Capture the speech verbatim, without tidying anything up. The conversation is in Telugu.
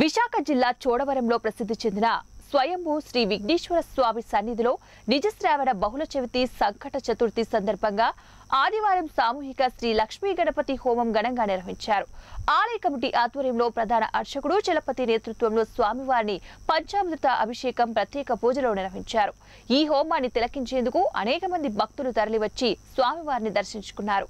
విశాఖ జిల్లా చోడవరంలో ప్రసిద్ధి చెందిన స్వయంభూ శ్రీ విఘ్నేశ్వర స్వామి సన్నిధిలో నిజశ్రావణ బహుళ చవితి సంకట చతుర్థి సందర్భంగా ఆదివారం సామూహిక శ్రీ లక్ష్మీ గణపతి హోమం ఘనంగా నిర్వహించారు. ఆలయ కమిటీ ఆధ్వర్యంలో ప్రధాన అర్చకుడు చలపతి నేతృత్వంలో స్వామివారిని పంచామృత అభిషేకం ప్రత్యేక పూజలు నిర్వహించారు. ఈ హోమాన్ని తిలకించేందుకు అనేక మంది భక్తులు తరలివచ్చి స్వామివారిని దర్శించుకున్నారు.